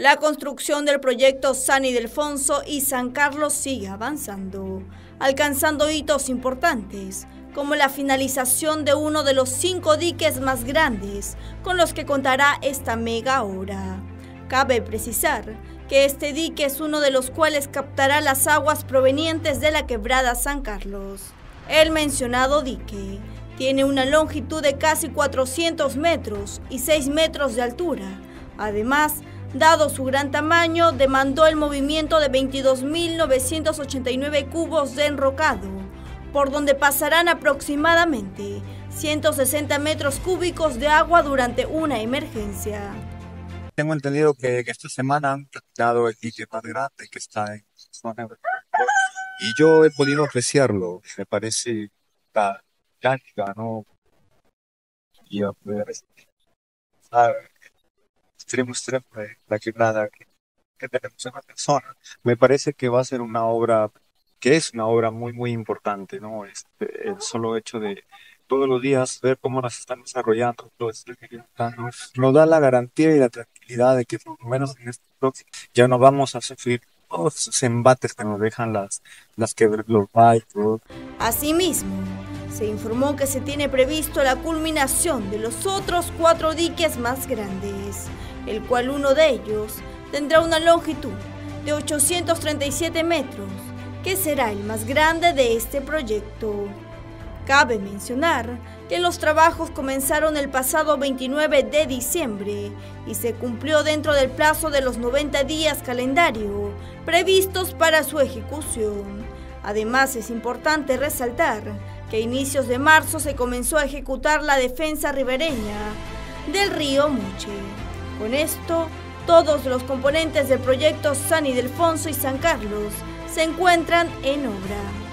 La construcción del proyecto San Ildefonso y San Carlos sigue avanzando, alcanzando hitos importantes, como la finalización de uno de los 5 diques más grandes con los que contará esta mega obra. Cabe precisar que este dique es uno de los cuales captará las aguas provenientes de la quebrada San Carlos. El mencionado dique tiene una longitud de casi 400 metros y 6 metros de altura. Además, dado su gran tamaño, demandó el movimiento de 22.989 cubos de enrocado, por donde pasarán aproximadamente 160 metros cúbicos de agua durante una emergencia. Tengo entendido que esta semana han captado el dique más grande que está en zona de... Y yo he podido apreciarlo, me parece táctica, ¿no? Y a poder extremo, la quebrada que tenemos en la zona. Me parece que va a ser una obra, que es una obra muy, muy importante, ¿no? El solo hecho de todos los días ver cómo las están desarrollando, nos da la garantía y la tranquilidad de que por lo menos en este próximo ya no vamos a sufrir todos esos embates que nos dejan las que los bikes. Asimismo, se informó que se tiene previsto la culminación de los otros 4 diques más grandes, el cual uno de ellos tendrá una longitud de 837 metros, que será el más grande de este proyecto. Cabe mencionar que los trabajos comenzaron el pasado 29 de diciembre y se cumplió dentro del plazo de los 90 días calendario previstos para su ejecución. Además, es importante resaltar que a inicios de marzo se comenzó a ejecutar la defensa ribereña del río Moche. Con esto, todos los componentes del proyecto San Ildefonso y San Carlos se encuentran en obra.